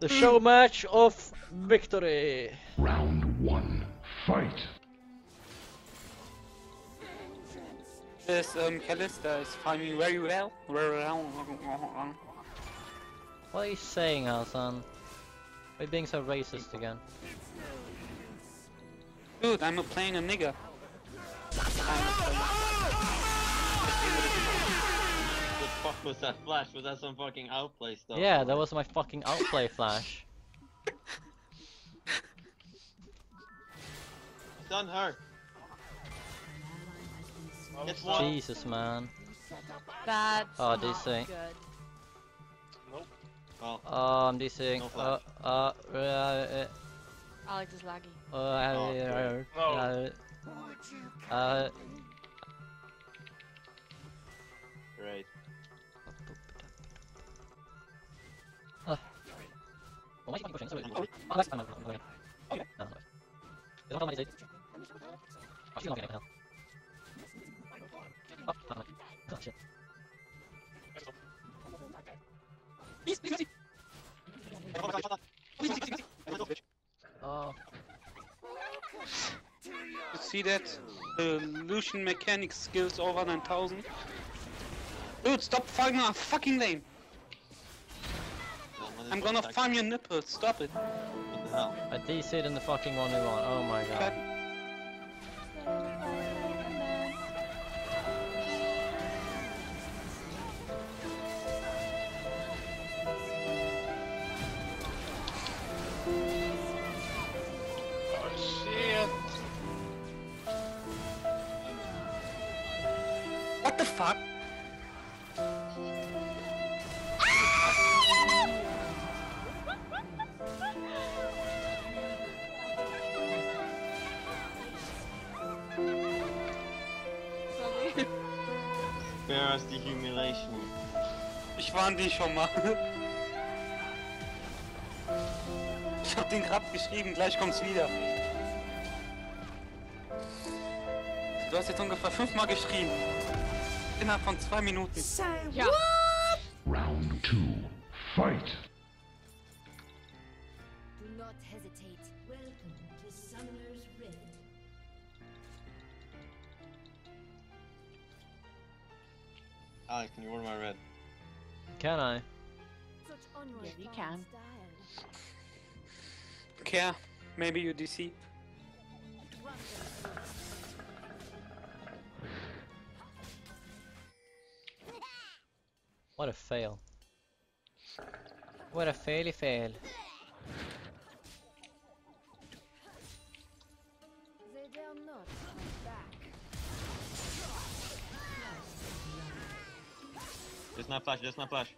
The show match of victory. Round 1, fight. This Kalista is farming very well. What are you saying, Hassan? We're being so racist again. Dude, I'm playing a nigger. What the fuck was that flash? Was that some fucking outplay stuff? Yeah, that was my fucking outplay flash. It's on her. Oh, Jesus, man. That's oh, DC. Good. Nope. Oh. I'm DCing. No flash. Alex is laggy. Great. Why are you pushing? You see that? The Lucian mechanic skills over 9000. Dude, stop farming our fucking lane! I'm gonna farm your nipple, stop it! What the hell? I DC'd in the fucking 1v1, oh my god. Oh shit! What the fuck? Where's the humiliation? Ich warn dich schon mal. Ich hab den Grab geschrieben, gleich kommt's wieder. Du hast jetzt ungefähr 5-mal geschrieben. Innerhalb von 2 Minuten. Ja. Round 2, fight! Do not hesitate. Welcome to Summoner's Rift. Alex, can you order my red? Can I? Yeah, you can. Yeah, maybe you DC. What a fail. What a faily fail. Just not flash, just not flash.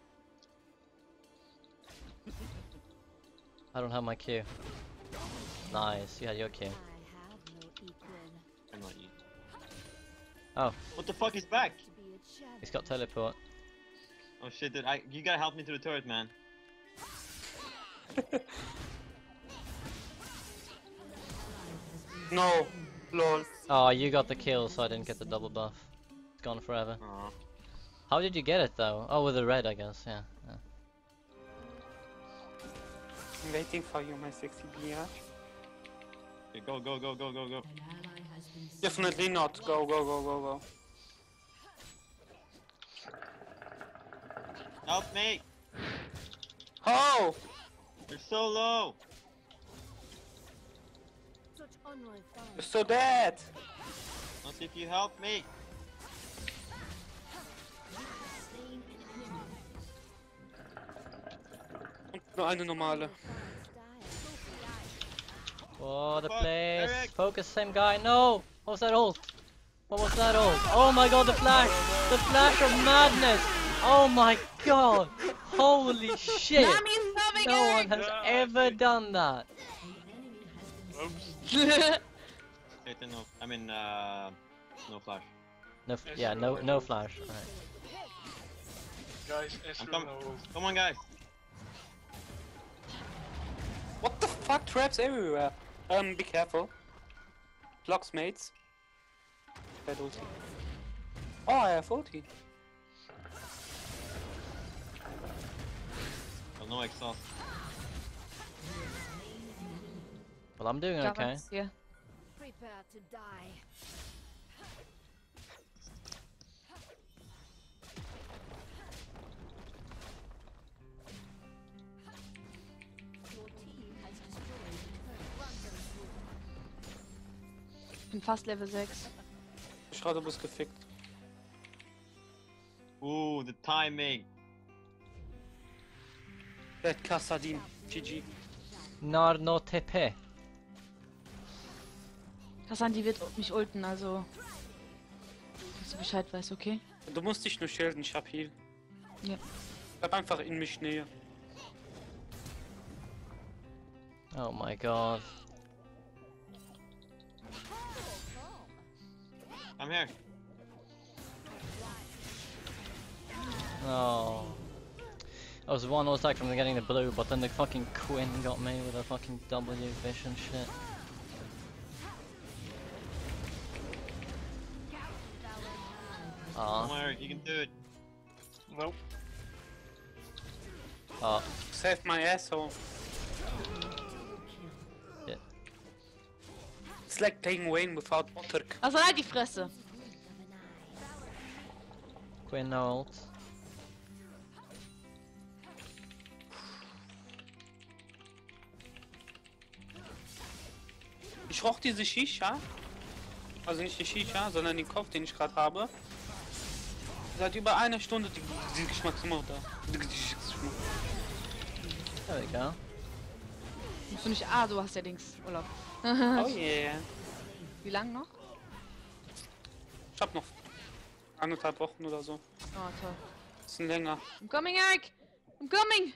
I don't have my Q. Nice, you had your Q. I'm not you. Oh. What the fuck is back? He's got teleport. Oh shit, dude, you gotta help me to the turret, man. No, lol. Oh, you got the kill, so I didn't get the double buff. It's gone forever. Aww. How did you get it though? Oh, with the red, I guess, yeah. I'm waiting for you, my sexy BR. Okay, go, go, go, go, go, go. Definitely not. Go, go, go, go, go. Help me! Oh! You're so low! You're so dead! Not if you help me! Nur eine normale. Oh, the place. Eric. Focus, same guy. No! What was that ult? What was that ult? Oh my god, the flash! The flash of madness! Oh my god! Holy shit! No one has ever done that! Oops. I mean, no flash. No, yeah, no flash. All right. Guys, come on, guys! What the fuck? Traps everywhere. Be careful. Blocks, mates. Bad ulti. Oh, I have ulti. Oh, no, like sauce. Well, I'm doing okay. Yeah. Prepare to die. Ich bin fast Level 6. Ich hatte bloß gefickt. Ooh, the timing. Red Kasadin, GG. Narno TP. Hassan, die wird mich ulten, also. Dass du Bescheid weißt, okay? Du musst dich nur schilden, ich hab Heal. Ja. Bleib einfach in mich näher. Oh my god. I'm here. Oh. I was one attack from getting the blue, but then the fucking Quinn got me with a fucking W vision shit. Don't worry, you can do it. Nope. Oh. Save my asshole. It's like playing Wayne without water. Also halt die Fresse! Quinn ult. Ich roch diese Shisha. Also nicht die Shisha, sondern den Kopf, den ich gerade habe. Seit über einer Stunde die Geschmacksmutter. Ja, egal. Musst du nicht... Ah, du hast ja Dings Urlaub. Oh yeah. Wie lang noch? Ich hab noch 1,5 Wochen oder so. Oh toll. Bisschen länger. I'm coming, Eric! I'm coming!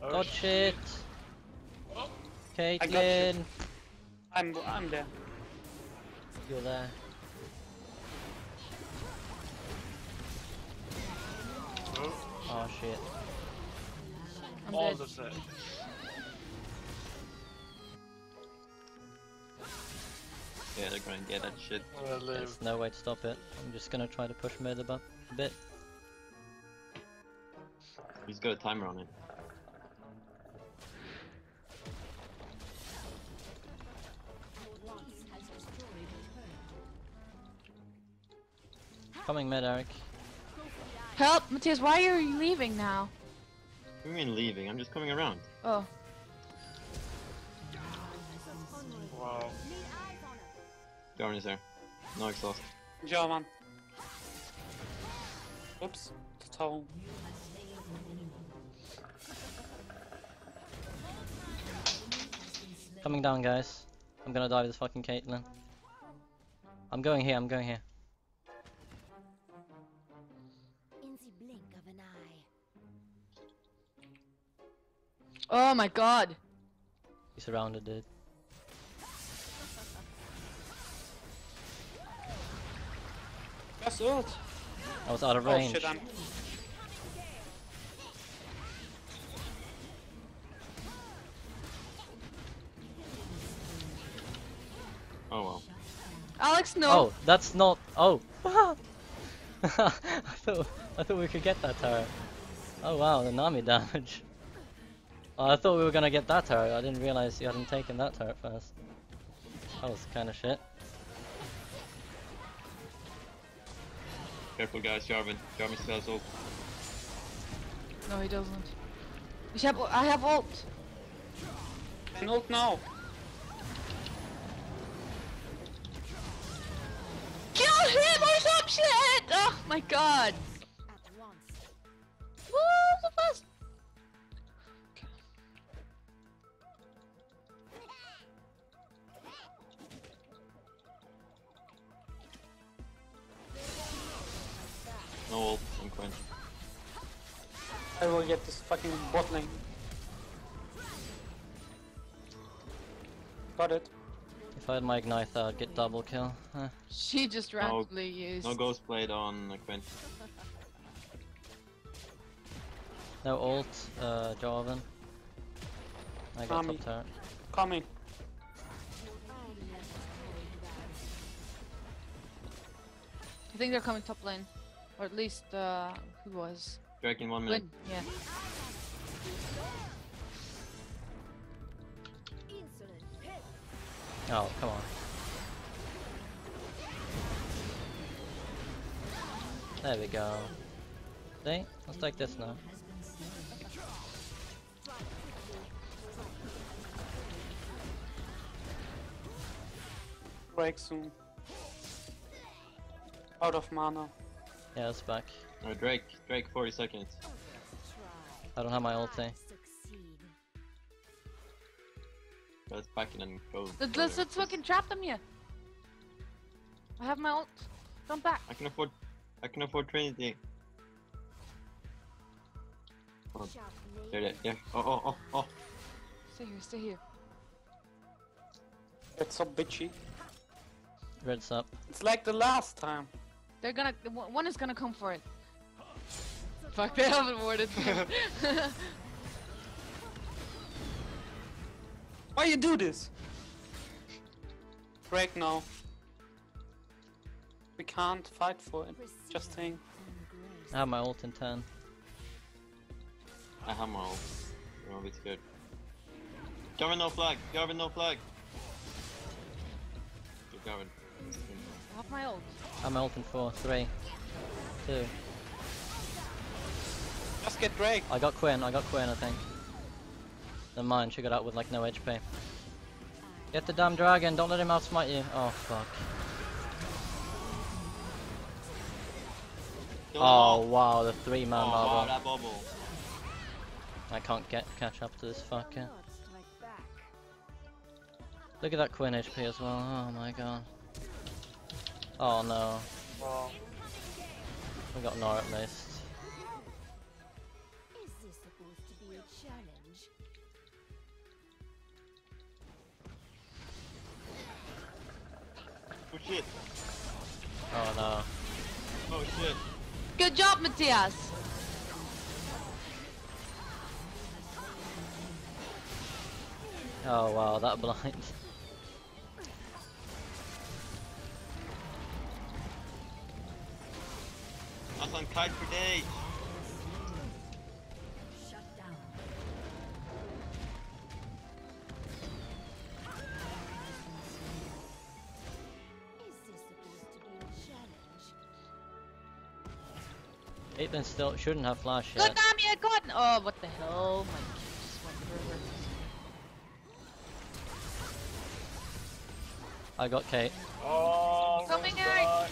Oh shit! Oh. Caitlyn! I'm there. You're there. Oh, oh shit. I'm all the same. Yeah, they're gonna get that shit. There's no way to stop it. I'm just gonna try to push mid a bit. He's got a timer on it. Coming mid, Eric. Help! Matthias, why are you leaving now? What do you mean leaving? I'm just coming around. Oh. Wow. Garen is there. No exhaust. Jarvan. Oops. Total. Coming down, guys. I'm gonna die with this fucking Caitlyn. I'm going here, I'm going here. Oh my god! He's surrounded, dude. That's ult! I was out of range. Shit, oh well. Alex, no! Oh, that's not. Oh! I thought we could get that turret. Oh wow, the Nami damage. Oh, I thought we were gonna get that turret, I didn't realize you hadn't taken that turret first. That was kinda shit. Careful guys, Jarvan. Jarvan still has ult. No, he doesn't. I have ult! An ult now! Kill him or some shit! Oh my god! Woo, so fast! No ult, I'm Quinn. I will get this fucking bot lane. Got it. If I had my ignite, I'd get double kill. She just randomly used. No ghost blade on Quinn. No ult, Jarvan. I got top turret. Coming. I think they're coming top lane. Or at least, who was? Dragon 1 minute. Quinn, yeah. Oh, come on. There we go. See? Let's take this now. Break soon. Out of mana. Yeah, that's back. Oh, Drake, 40 seconds. I don't have my ulti. Let's back in and go. Let's fucking trap them here. I have my ult. Come back. I can afford Trinity. Oh. There. Oh. Stay here. That's so bitchy. Red's up. It's like the last time. They're gonna. One is gonna come for it. Fuck, they haven't warded. Why you do this? Break now. We can't fight for it. Just saying. I have my ult in 10. I have my ult. You're a bit scared. Garen, no flag! Garen, no flag! You're Garen. I have my ult. I'm ult in 4, 3, 2. Just get Drake! I got Quinn, I think. Never mind, she got out with like no HP. Get the damn dragon, don't let him outsmite you. Oh fuck. Oh wow, the 3-man bubble. Wow, that bubble. I can't catch up to this fucker. Look at that Quinn HP as well, oh my god. Oh no. Wow. We got Nora at least. Oh shit. Oh no. Oh shit. Good job, Matthias! Oh wow, that blind. That's on kite for days. Caitlyn still shouldn't have flash yet. Good damn you, good! Oh, what the hell? My kids went over. I got Kate. Oh, coming out!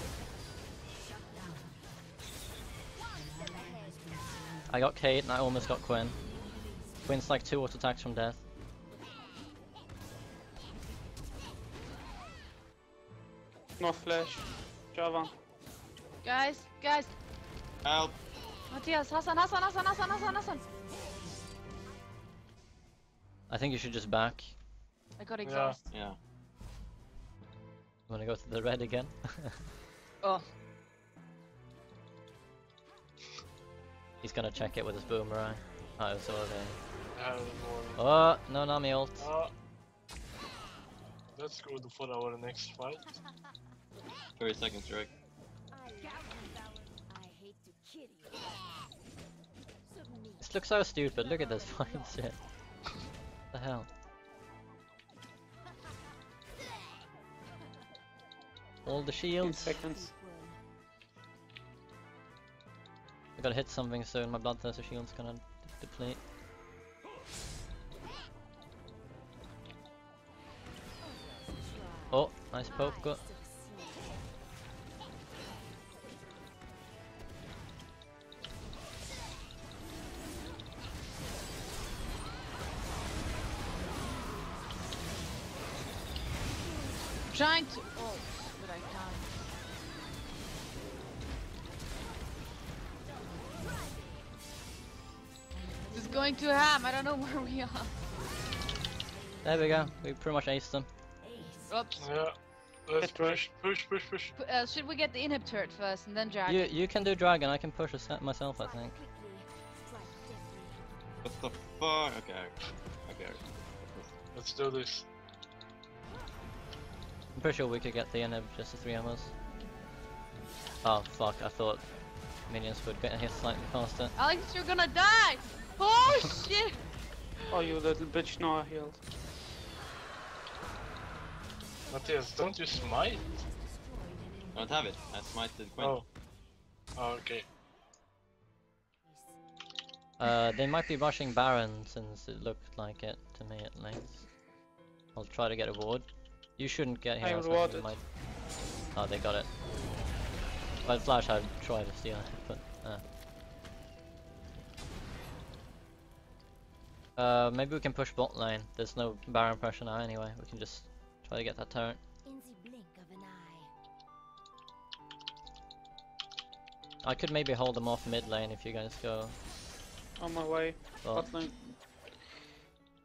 I got Kate and I almost got Quinn. Quinn's like 2 auto attacks from death. No flash. Jarvan. Guys! Help! Matthias, Hassan! I think you should just back. I got exhaust. Yeah. I'm gonna go to the red again. Oh. He's gonna check it with his boomerang. Oh, it's over there. Oh, no Nami ult. That's good for our next fight. 30 seconds, Rick. This looks so stupid. Look at this fucking shit. What the hell? All the shields. 2 seconds. I gotta hit something soon. My bloodthirster shield's gonna deplete. Oh, nice poke. Good. Trying to. Oh. This is going to ham, I don't know where we are. There we go, we pretty much aced them. Oops. Yeah, let's push. Should we get the inhib turret first and then dragon? You can do dragon, I can push myself I think. What the fuck? Okay. Let's do this. I'm pretty sure we could get the inhib, just the 3 of us. Oh fuck, I thought minions would get here slightly faster. Alex, you're gonna die! Oh shit! Oh, you little bitch, now I healed. Matthias, don't you smite? I don't have it. I smited Quinn. Oh. Oh, okay. They might be rushing Baron since it looked like it to me at least. I'll try to get a ward. You shouldn't get here. Oh, they got it. By the flash, I'd try to steal it, but. Maybe we can push bot lane. There's no Baron pressure now anyway. We can just try to get that turret. I could maybe hold them off mid lane if you guys go. On my way. Well, top lane.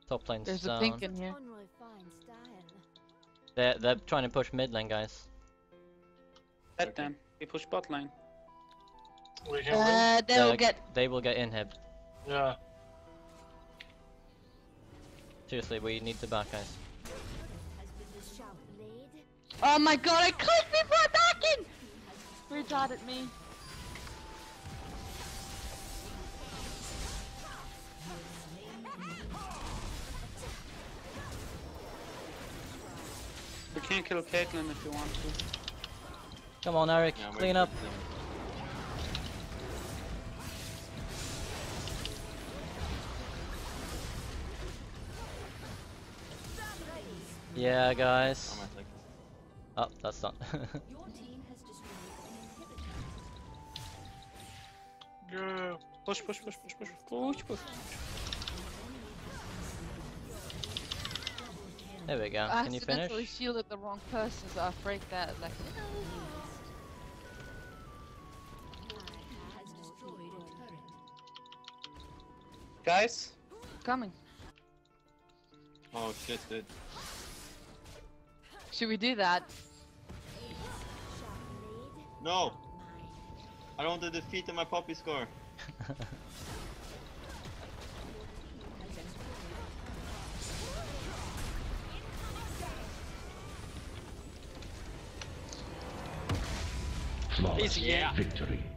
Top lane's down. There's a pink in here. They're trying to push mid lane, guys. Let them. We push bot lane. We can They will get inhib. Yeah. Seriously, we need to back, guys. Oh my god, I clicked before backing! Retard at me. We can kill Caitlyn if you want to. Come on, Eric, yeah, clean up. Yeah, guys. Oh, that's done. Yeah. Push. There we go. Can you finish? I accidentally shielded the wrong person, so I freaked out like. Guys, coming. Oh shit, dude. Should we do that? No. I don't want to defeat in my Poppy score. Flawless victory.